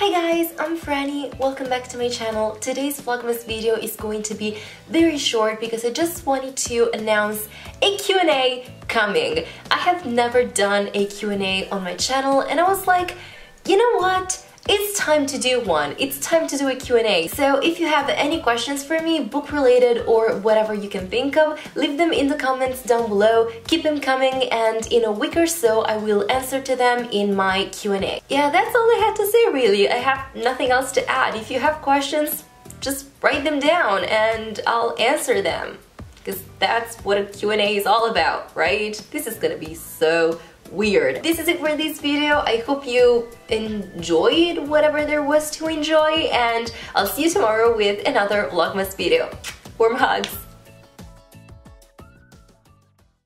Hi guys, I'm Frannie, welcome back to my channel. Today's vlogmas video is going to be very short because I just wanted to announce a Q&A coming. I have never done a Q&A on my channel and I was like, you know what? It's time to do one. It's time to do a Q&A. So if you have any questions for me, book related or whatever you can think of, leave them in the comments down below, keep them coming, and in a week or so I will answer to them in my Q&A. Yeah, that's all I had to say really. I have nothing else to add. If you have questions, just write them down and I'll answer them. Because that's what a Q&A is all about, right? This is gonna be so weird. This is it for this video. I hope you enjoyed whatever there was to enjoy, and I'll see you tomorrow with another vlogmas video. Warm hugs!